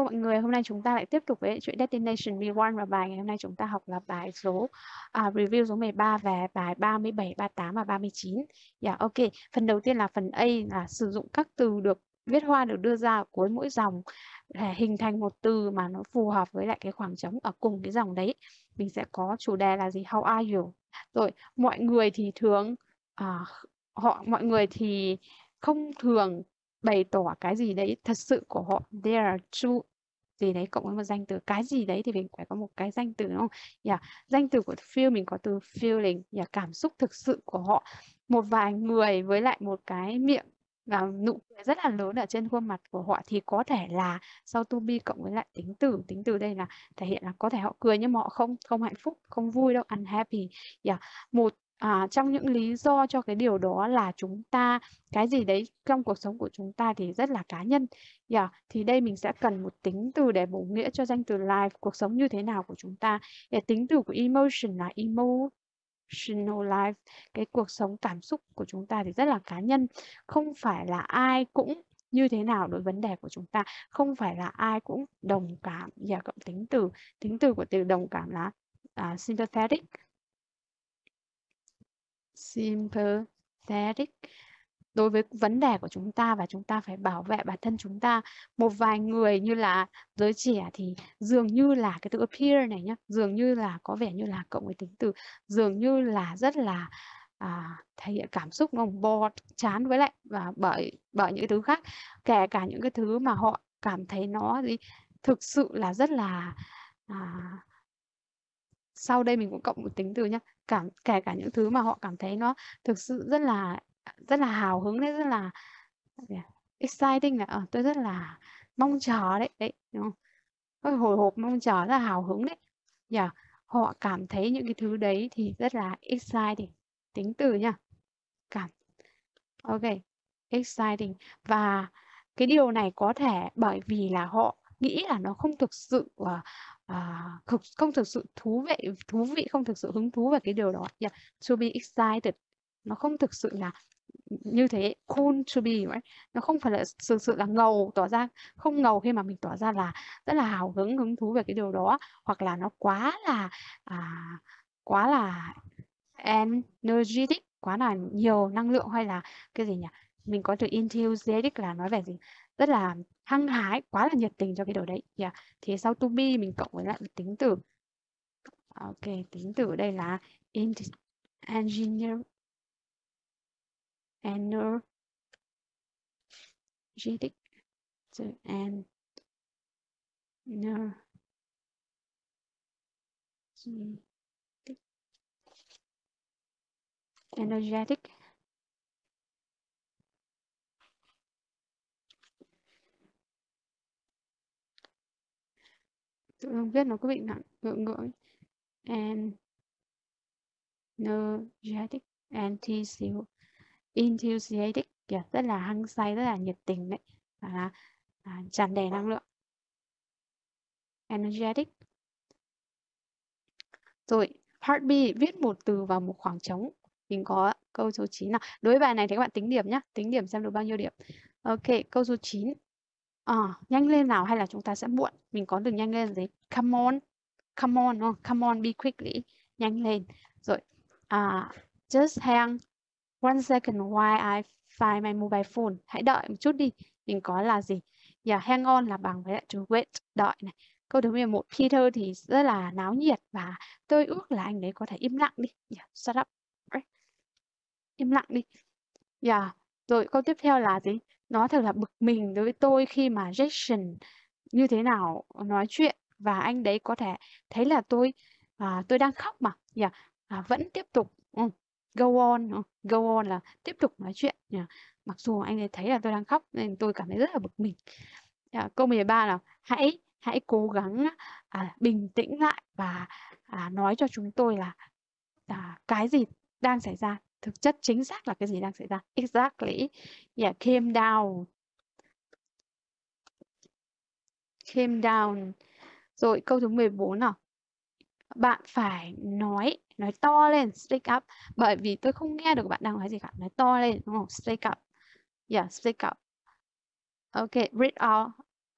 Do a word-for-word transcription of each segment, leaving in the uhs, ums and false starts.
Hello mọi người, hôm nay chúng ta lại tiếp tục với chuyện Destination Rewind và bài ngày hôm nay chúng ta học là bài số à, review số mười ba về bài ba mươi bảy, ba mươi tám và ba mươi chín. Yeah, ok. Phần đầu tiên là phần A là sử dụng các từ được viết hoa được đưa ra ở cuối mỗi dòng để hình thành một từ mà nó phù hợp với lại cái khoảng trống ở cùng cái dòng đấy. Mình sẽ có chủ đề là gì? How are you? Rồi, mọi người thì thường à, họ mọi người thì không thường bày tỏ cái gì đấy thật sự của họ. They are true gì đấy cộng với một danh từ. Cái gì đấy thì mình phải có một cái danh từ, đúng không? Yeah. Danh từ của feel mình có từ feeling, yeah, cảm xúc thực sự của họ. Một vài người với lại một cái miệng và nụ cười rất là lớn ở trên khuôn mặt của họ thì có thể là sau to be cộng với lại tính từ. Tính từ đây là thể hiện là có thể họ cười nhưng mà họ không không hạnh phúc, không vui đâu, unhappy. Yeah. Một À, trong những lý do cho cái điều đó là chúng ta, cái gì đấy trong cuộc sống của chúng ta thì rất là cá nhân. Yeah, thì đây mình sẽ cần một tính từ để bổ nghĩa cho danh từ life, cuộc sống như thế nào của chúng ta. Yeah, tính từ của emotion là emotional life, cái cuộc sống cảm xúc của chúng ta thì rất là cá nhân. Không phải là ai cũng như thế nào đối với vấn đề của chúng ta, không phải là ai cũng đồng cảm. Yeah, cộng tính từ, tính từ của từ đồng cảm là uh, sympathetic. Sympathetic đối với vấn đề của chúng ta và chúng ta phải bảo vệ bản thân chúng ta. Một vài người như là giới trẻ thì dường như là cái từ appear này nhá, dường như là có vẻ như là cộng với tính từ, dường như là rất là à, thể hiện cảm xúc, nó bo chán với lại và bởi bởi những thứ khác, kể cả những cái thứ mà họ cảm thấy nó gì thực sự là rất là à, sau đây mình cũng cộng một tính từ nhé, cảm kể cả những thứ mà họ cảm thấy nó thực sự rất là rất là hào hứng đấy, rất là exciting, là à, tôi rất là mong chờ đấy, đấy đúng không? Tôi hồi hộp mong chờ, rất là hào hứng đấy. Yeah. Họ cảm thấy những cái thứ đấy thì rất là exciting, tính từ nha, cảm, ok, exciting. Và cái điều này có thể bởi vì là họ nghĩ là nó không thực sự và À, không thực sự thú vị, thú vị không thực sự hứng thú về cái điều đó. Yeah. To be excited, nó không thực sự là như thế. Cool to be, right? Nó không phải là thực sự là ngầu, tỏ ra không ngầu khi mà mình tỏ ra là rất là hào hứng, hứng thú về cái điều đó, hoặc là nó quá là à, quá là energetic, quá là nhiều năng lượng, hay là cái gì nhỉ? Mình có từ enthusiastic là nói về gì? Rất là hăng hái, quá là nhiệt tình cho cái đồ đấy. Yeah. Thì sau to be mình cộng với lại tính từ. Ok, tính từ ở đây là engineer, energetic, so energetic, energetic. Tự không biết nó có bị nặng ngượng ngượng and energetic, enthusiastic, yeah, rất là hăng say, rất là nhiệt tình đấy, và à, tràn đầy năng lượng, energetic. Rồi part B viết một từ vào một khoảng trống, mình có câu số chín nào. Đối với bài này thì các bạn tính điểm nhé, tính điểm xem được bao nhiêu điểm. Ok, câu số chín. À, nhanh lên nào, hay là chúng ta sẽ muộn. Mình có từ nhanh lên gì? Come on, come on, no? Come on, be quickly, nhanh lên. Rồi, uh, just hang one second while I find my mobile phone. Hãy đợi một chút đi. Mình có là gì? Yeah, hang on là bằng với lại to wait, đợi này. Câu thứ mười một, Peter thì rất là náo nhiệt và tôi ước là anh đấy có thể im lặng đi. Yeah, shut up, right? Im lặng đi. Yeah. Rồi câu tiếp theo là gì? Nó thật là bực mình đối với tôi khi mà Jackson như thế nào nói chuyện và anh đấy có thể thấy là tôi à, tôi đang khóc mà. Yeah. À, vẫn tiếp tục uh, go on, uh, go on là tiếp tục nói chuyện. Yeah. Mặc dù anh ấy thấy là tôi đang khóc nên tôi cảm thấy rất là bực mình. Yeah. Câu mười ba là hãy hãy cố gắng à, bình tĩnh lại và à, nói cho chúng tôi là à, cái gì đang xảy ra. Thực chất chính xác là cái gì đang xảy ra? Exactly. Yeah, came down. Came down. Rồi câu thứ mười bốn nào. Bạn phải nói, nói to lên, speak up. Bởi vì tôi không nghe được bạn đang nói gì cả. Nói to lên, đúng không? Speak up. Yeah, speak up. Ok, read out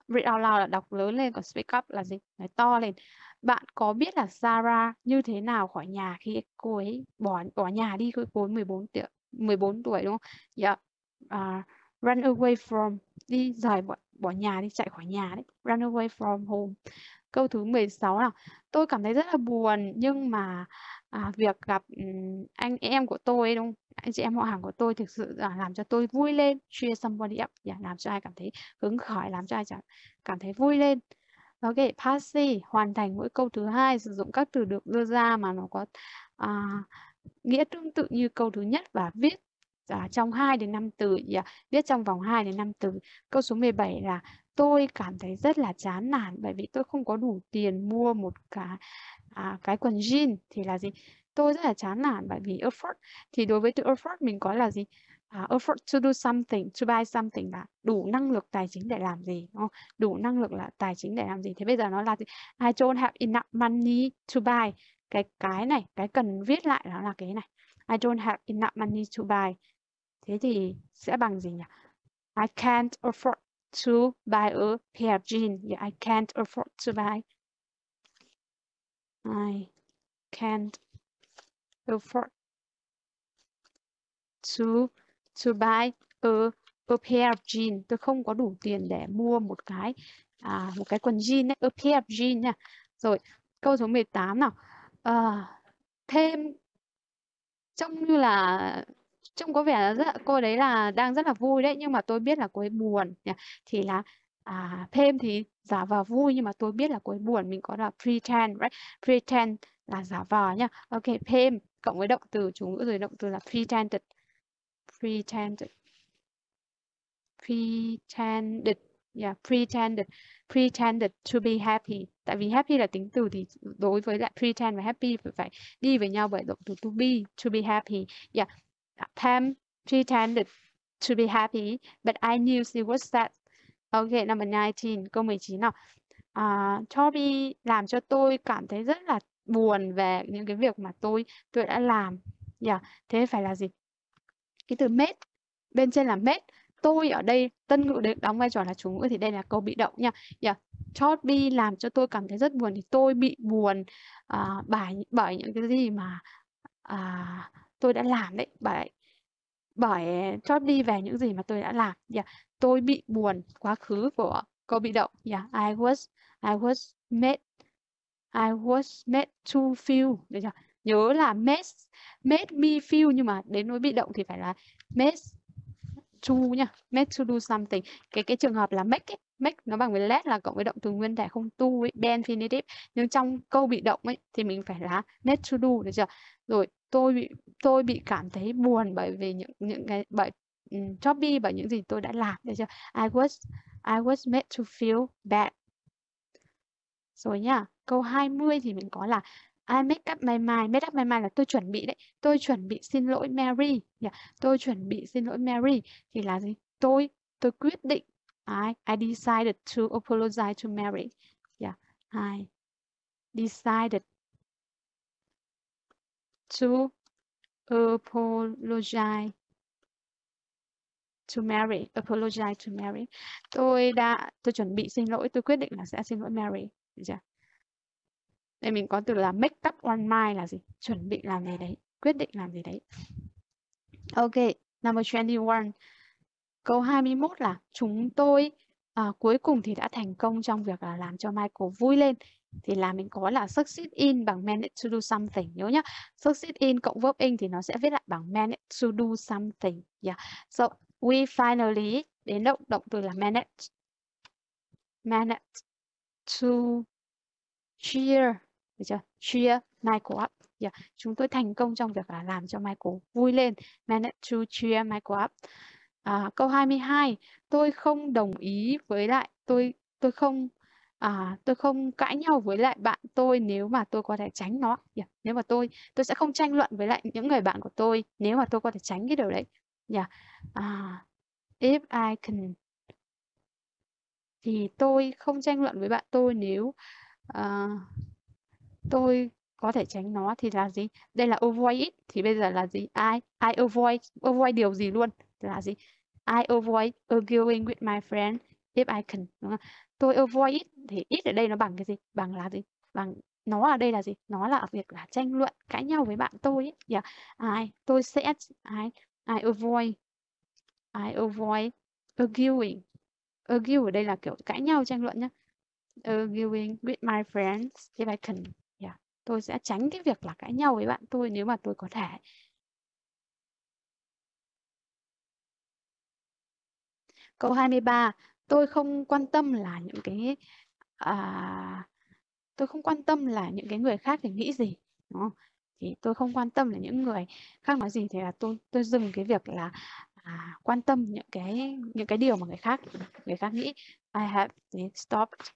Read out loud là đọc lớn lên, còn speak up là gì? Nói to lên. Bạn có biết là Sarah như thế nào khỏi nhà khi cô ấy bỏ, bỏ nhà đi, cô ấy mười bốn tuổi, mười bốn tuổi đúng không? Yeah. Uh, run away from, đi rời bỏ, bỏ nhà, đi chạy khỏi nhà đấy. Run away from home. Câu thứ mười sáu là tôi cảm thấy rất là buồn nhưng mà à, việc gặp um, anh em của tôi ấy, đúng không? Anh chị em họ hàng của tôi thực sự là làm cho tôi vui lên. Cheer somebody up, yeah, làm cho ai cảm thấy hứng khởi, làm cho ai cảm thấy vui lên. Ok, passive, hoàn thành mỗi câu thứ hai, sử dụng các từ được đưa ra mà nó có à, nghĩa tương tự như câu thứ nhất và viết à, trong hai đến năm từ, yeah, viết trong vòng hai đến năm từ. Câu số mười bảy là tôi cảm thấy rất là chán nản bởi vì tôi không có đủ tiền mua một cái, à, cái quần jean thì là gì? Tôi rất là chán nản bởi vì effort. Thì đối với từ effort mình có là gì? Uh, effort to do something, to buy something là đủ năng lực tài chính để làm gì, đúng không? Đủ năng lực là tài chính để làm gì? Thế bây giờ nó là gì? I don't have enough money to buy. Cái cái này, cái cần viết lại nó là cái này. I don't have enough money to buy. Thế thì sẽ bằng gì nhỉ? I can't afford to buy a pair of jeans. Yeah, I can't afford to buy. I can't afford to to buy a, a pair of jeans. Tôi không có đủ tiền để mua một cái à, một cái quần jean ấy. A pair of jeans nha. Rồi câu số mười tám nào. Uh, thêm trông như là trông có vẻ là rất, cô đấy là đang rất là vui đấy nhưng mà tôi biết là cô ấy buồn nhỉ? Thì là à, thêm thì giả vờ vui nhưng mà tôi biết là cô ấy buồn, mình có là pretend, right? Pretend là giả vờ nhá. Ok, thêm cộng với động từ chủ ngữ rồi động từ là pretended. Pretended. Pretended. Yeah, pretended. Pretended to be happy. Tại vì happy là tính từ thì đối với lại pretend và happy phải đi với nhau bởi động từ to be, to be happy. Yeah. Pam pretended to be happy, but I knew she was sad. Okay, number nineteen, câu mười chín nào. Uh, Toby làm cho tôi cảm thấy rất là buồn về những cái việc mà tôi tôi đã làm. Yeah, thế phải là gì? Cái từ made, bên trên là made. Tôi ở đây, tân ngữ đóng vai trò là chủ ngữ thì đây là câu bị động nha. Yeah. Toby làm cho tôi cảm thấy rất buồn thì tôi bị buồn uh, bởi, bởi những cái gì mà... Uh, tôi đã làm đấy, bởi bởi chót đi về những gì mà tôi đã làm. Yeah. Tôi bị buồn, quá khứ của câu bị động. Yeah. I was I was made I was made to feel. Được chưa? Nhớ là made made me feel nhưng mà đến nỗi bị động thì phải là made to nha, made to do something. Cái cái trường hợp là make ấy, make nó bằng với let là cộng với động từ nguyên thể không to ấy, infinitive. Nhưng trong câu bị động ấy thì mình phải là made to do, được chưa? Rồi tôi bị tôi bị cảm thấy buồn bởi vì những những cái bởi um, Toby bởi những gì tôi đã làm, được chưa? I was I was made to feel bad. Rồi nhá, câu hai mươi thì mình có là I make up my mind. Make up my mind là tôi chuẩn bị đấy. Tôi chuẩn bị xin lỗi Mary. Yeah. Tôi chuẩn bị xin lỗi Mary thì là gì? Tôi tôi quyết định. I I decided to apologize to Mary. Yeah. I decided to apologize to Mary. Apologize to Mary. Tôi đã tôi chuẩn bị xin lỗi, tôi quyết định là sẽ xin lỗi Mary. Được chưa? Đây mình có từ là make up one mind là gì? Chuẩn bị làm gì đấy, quyết định làm gì đấy. Ok, number hai mươi mốt. Câu hai mươi mốt là chúng tôi uh, cuối cùng thì đã thành công trong việc là làm cho Michael vui lên. Thì là mình có là succeed in bằng manage to do something. Nhớ nhá, succeed in cộng verb in thì nó sẽ viết lại bằng manage to do something. Yeah. So, we finally, đến động, động từ là manage. Manage to cheer, được chưa? Cheer Michael up. Yeah. Chúng tôi thành công trong việc là làm cho Michael vui lên. Manage to cheer Michael up. À, câu hai mươi hai, tôi không đồng ý với lại tôi tôi không à, tôi không cãi nhau với lại bạn tôi nếu mà tôi có thể tránh nó. Yeah. Nếu mà tôi tôi sẽ không tranh luận với lại những người bạn của tôi nếu mà tôi có thể tránh cái điều đấy. Yeah. À, if I can thì tôi không tranh luận với bạn tôi nếu Uh, tôi có thể tránh nó thì là gì? Đây là avoid it. Thì bây giờ là gì? I I avoid avoid điều gì luôn là gì? I avoid arguing with my friend if I can. Đúng không? tôi avoid it thì it ở đây nó bằng cái gì? Bằng là gì? Bằng nó ở đây là gì? Nó là việc là tranh luận, cãi nhau với bạn tôi ấy. Yeah. I, tôi sẽ I, I avoid I avoid arguing. Argue ở đây là kiểu cãi nhau, tranh luận nhá. Arguing with my friends if I can. Yeah. Tôi sẽ tránh cái việc là cãi nhau với bạn tôi nếu mà tôi có thể. Câu hai mươi ba, tôi không quan tâm là những cái à, tôi không quan tâm là những cái người khác thì nghĩ gì, đúng không? Thì tôi không quan tâm là những người khác nói gì, thì là tôi tôi dừng cái việc là à, quan tâm những cái những cái điều mà người khác người khác nghĩ. I have stopped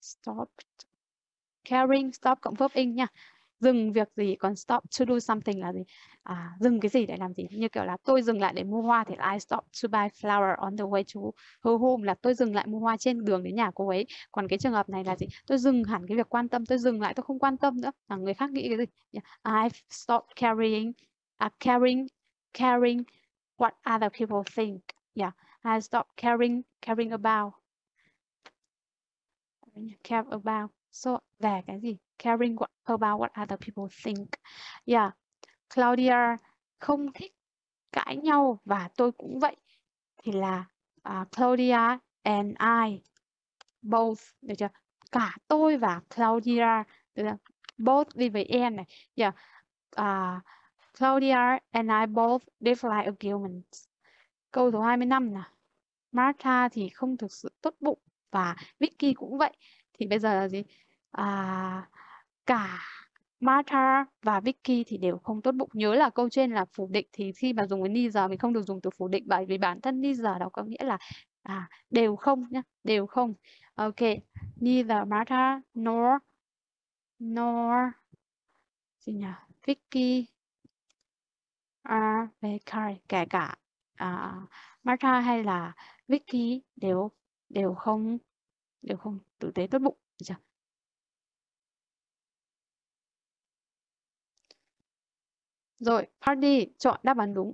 stopped caring, stop cộng verb ing nha. Dừng việc gì, còn stop to do something là gì? À, dừng cái gì để làm gì? Như kiểu là tôi dừng lại để mua hoa thì I stop to buy flower on the way to her home, là tôi dừng lại mua hoa trên đường đến nhà cô ấy. Còn cái trường hợp này là gì? Tôi dừng hẳn cái việc quan tâm, tôi dừng lại, tôi không quan tâm nữa là người khác nghĩ cái gì. I stop caring, uh, caring, caring what other people think. Yeah, I stop caring, caring about, care about. So về cái gì? Caring what, about what other people think. Yeah, Claudia không thích cãi nhau và tôi cũng vậy. Thì là uh, Claudia and I both, được chưa? Cả tôi và Claudia, được chưa? Both đi với and này. Yeah, uh, Claudia and I both dislike arguments. Câu số hai mươi lăm nè. Martha thì không thực sự tốt bụng và Vicky cũng vậy. Thì bây giờ là gì? À, cả Martha và Vicky thì đều không tốt bụng. Nhớ là câu trên là phủ định, thì khi mà dùng cái neither mình không được dùng từ phủ định, bởi vì bản thân neither đó có nghĩa là à, đều không nhá, đều không. Ok, neither Martha nor nor gì nhỉ? Vicky are very kind, kể cả à, Martha hay là Vicky đều đều không đều không tử tế tốt bụng. Rồi, Party chọn đáp án đúng.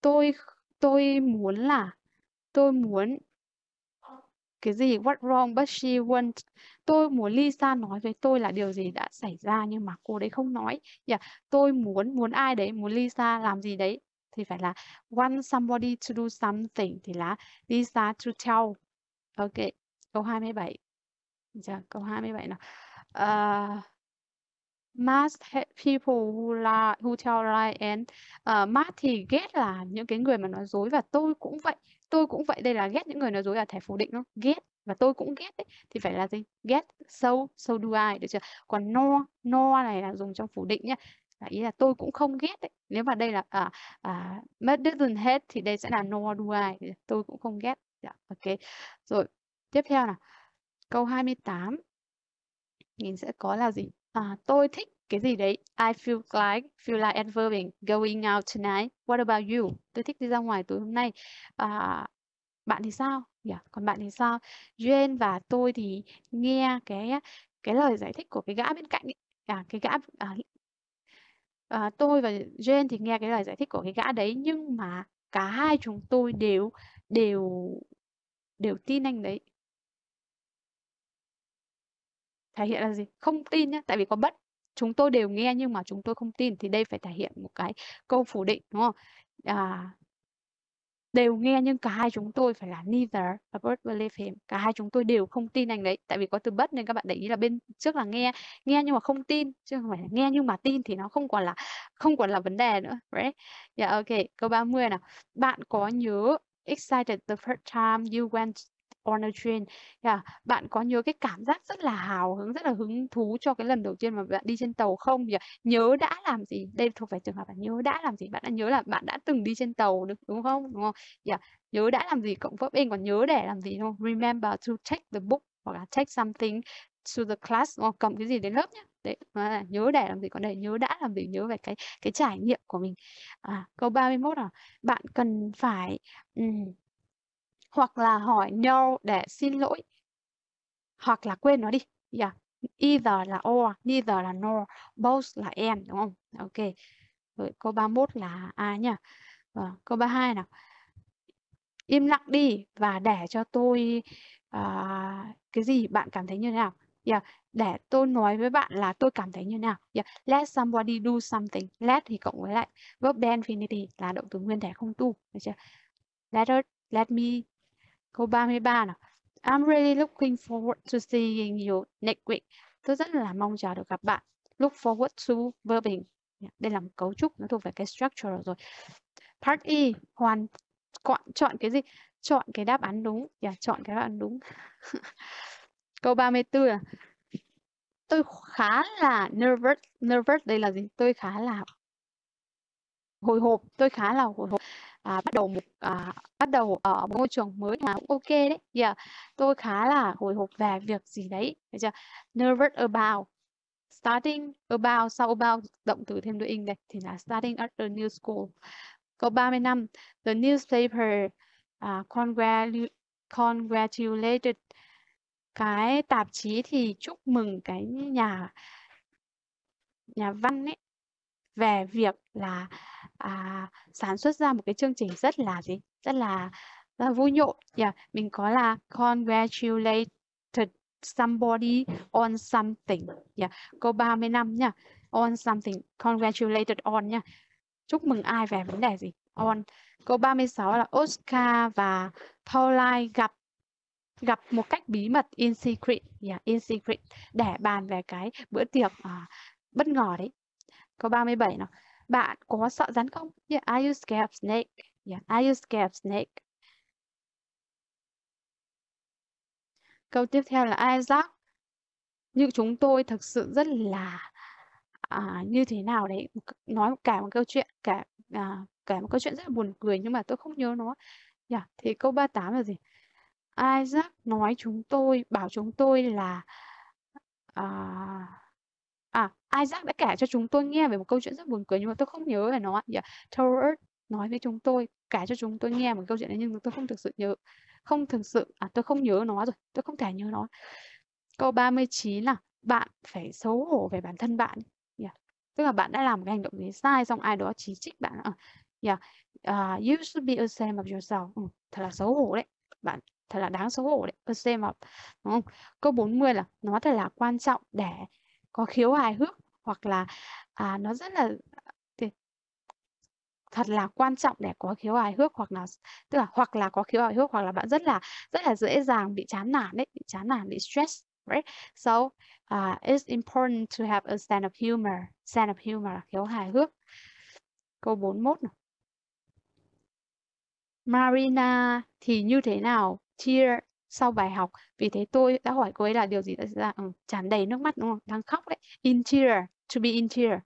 Tôi tôi muốn là tôi muốn cái gì? What wrong but she won't. Tôi muốn Lisa nói với tôi là điều gì đã xảy ra nhưng mà cô đấy không nói. Yeah. Tôi muốn muốn ai đấy, muốn Lisa làm gì đấy thì phải là want somebody to do something, thì là Lisa to tell. Ok, câu hai mươi bảy. Dạ, câu hai mươi bảy nào. Uh, must hate people who lie, who tell lie and uh, must thì ghét là những cái người mà nói dối, và tôi cũng vậy. Tôi cũng vậy, đây là ghét những người nói dối là thể phủ định, đúng không? Ghét và tôi cũng ghét ấy, thì phải là gì? Ghét, so, so do I, được chưa? Còn no, no này là dùng trong phủ định nhá. Là ý là tôi cũng không ghét ấy. Nếu mà đây là uh, uh, must doesn't hate thì đây sẽ là no do I, tôi cũng không ghét. Dạ, ok. Rồi, tiếp theo nào. Câu hai mươi tám mình sẽ có là gì? À, tôi thích cái gì đấy. I feel like, feel like adverbing, going out tonight. What about you? Tôi thích đi ra ngoài tối hôm nay. À, bạn thì sao? Yeah. Còn bạn thì sao? Jane và tôi thì nghe cái cái lời giải thích của cái gã bên cạnh ấy. À, cái gã à, à, tôi và Jane thì nghe cái lời giải thích của cái gã đấy, nhưng mà cả hai chúng tôi đều đều đều tin anh đấy. Thể hiện là gì? Không tin nhé, tại vì có bất. Chúng tôi đều nghe nhưng mà chúng tôi không tin, thì đây phải thể hiện một cái câu phủ định, đúng không? À, đều nghe nhưng cả hai chúng tôi phải là neither of us believe him. Cả hai chúng tôi đều không tin anh đấy. Tại vì có từ bất nên các bạn để ý là bên trước là nghe, nghe nhưng mà không tin, chứ không phải là nghe nhưng mà tin, thì nó không còn là không còn là vấn đề nữa, right? Yeah, ok, câu ba mươi nào. Bạn có nhớ excited the first time you went on a train. Yeah. Bạn có nhớ cái cảm giác rất là hào hứng, rất là hứng thú cho cái lần đầu tiên mà bạn đi trên tàu không? Yeah. Nhớ đã làm gì? Đây thuộc về trường hợp là nhớ đã làm gì? Bạn đã nhớ là bạn đã từng đi trên tàu được, đúng không? Đúng không? Yeah. Nhớ đã làm gì cộng verb ing, còn nhớ để làm gì, đúng không? Remember to take the book hoặc là take something to the class, hoặc cầm cái gì đến lớp nhé. Đấy, là nhớ để làm gì, còn đây nhớ đã làm gì, nhớ về cái cái trải nghiệm của mình. À, câu ba mươi mốt nào. Bạn cần phải um, hoặc là hỏi no để xin lỗi, hoặc là quên nó đi. Yeah. Either là or, neither là nor, both là and, đúng không? Ok. Rồi, câu ba mươi mốt là A nhá. Rồi, câu ba mươi hai nào. Im lặng đi và để cho tôi à, cái gì bạn cảm thấy như thế nào. Yeah. Để tôi nói với bạn là tôi cảm thấy như nào. Yeah. Let somebody do something. Let thì cộng với lại verb infinity là động từ nguyên thể không tu. Được chưa? Let her, let me. Câu ba mươi ba nào. I'm really looking forward to seeing you next week. Tôi rất là mong chờ được gặp bạn. Look forward to verb hình. Yeah. Đây là một cấu trúc, nó thuộc về cái structure rồi. Part E, hoàn chọn, chọn cái gì? Chọn cái đáp án đúng. Yeah, chọn cái đáp án đúng. Câu ba mươi tư là tôi khá là nervous. Nervous đây là gì? Tôi khá là hồi hộp. Tôi khá là hồi hộp. À, bắt đầu một à, bắt đầu ở một môi trường mới mà cũng ok đấy. Yeah. Tôi khá là hồi hộp về việc gì đấy. Thấy chưa? Nervous about. Starting about. Sau about động từ thêm doing đây thì là starting at the new school. Câu ba mươi lăm. The newspaper uh, congratu- congratulated. Cái tạp chí thì chúc mừng cái nhà nhà văn ấy về việc là à, sản xuất ra một cái chương trình rất là gì rất là, rất là vui nhộn. Yeah. Mình có là congratulated somebody on something. Yeah. Câu ba mươi lăm nha, on something, congratulated on nha, chúc mừng ai về vấn đề gì, on. Câu ba mươi sáu là Oscar và Pauline gặp gặp một cách bí mật, in secret, yeah, in secret, để bàn về cái bữa tiệc à, bất ngờ đấy. Câu ba mươi bảy nào, bạn có sợ rắn không? Yeah, are you scared of snake? Yeah, are you scared of snake? Câu tiếp theo là Isaac, như chúng tôi thực sự rất là à, như thế nào đấy, nói cả một câu chuyện, cả à, cả một câu chuyện rất là buồn cười nhưng mà tôi không nhớ nó. Yeah, thì câu ba mươi tám là gì? Isaac nói chúng tôi, bảo chúng tôi là uh, à, Isaac đã kể cho chúng tôi nghe về một câu chuyện rất buồn cười nhưng mà tôi không nhớ về nó. Yeah. Towards nói với chúng tôi, kể cho chúng tôi nghe một câu chuyện đấy nhưng tôi không thực sự nhớ, không thực sự, à, tôi không nhớ nó rồi, tôi không thể nhớ nó. Câu ba mươi chín là bạn phải xấu hổ về bản thân bạn. Yeah. Tức là bạn đã làm cái hành động gì sai xong ai đó chỉ trích bạn. Yeah. Uh, you should be ashamed of yourself. Ừ, thật là xấu hổ đấy. Bạn thật là đáng xấu hổ đấy, ashamed of, đúng không? Câu bốn mươi là nó thật là quan trọng để có khiếu hài hước, hoặc là à, nó rất là thật là quan trọng để có khiếu hài hước, hoặc là tức là hoặc là có khiếu hài hước, hoặc là bạn rất là rất là dễ dàng bị chán nản đấy, bị chán nản, bị stress, right? So uh, it's important to have a sense of humor, sense of humor là khiếu hài hước. Câu bốn mươi mốt này. Marina thì như thế nào? Tear sau bài học, vì thế tôi đã hỏi cô ấy là điều gì đã xảy ra. Ừ, tràn đầy nước mắt, đúng không? Đang khóc đấy. In tear, to be in tear,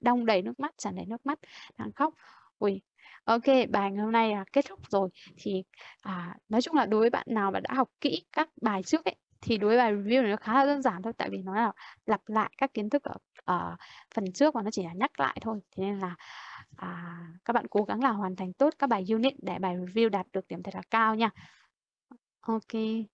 đong đầy nước mắt, tràn đầy nước mắt, đang khóc. Ui, ok, bài ngày hôm nay à, kết thúc rồi. Thì à, nói chung là đối với bạn nào mà đã học kỹ các bài trước ấy, thì đối với bài review này nó khá là đơn giản thôi, tại vì nó là lặp lại các kiến thức ở, ở phần trước và nó chỉ là nhắc lại thôi. Thế nên là à, các bạn cố gắng là hoàn thành tốt các bài unit để bài review đạt được điểm thật là cao nha. Ok.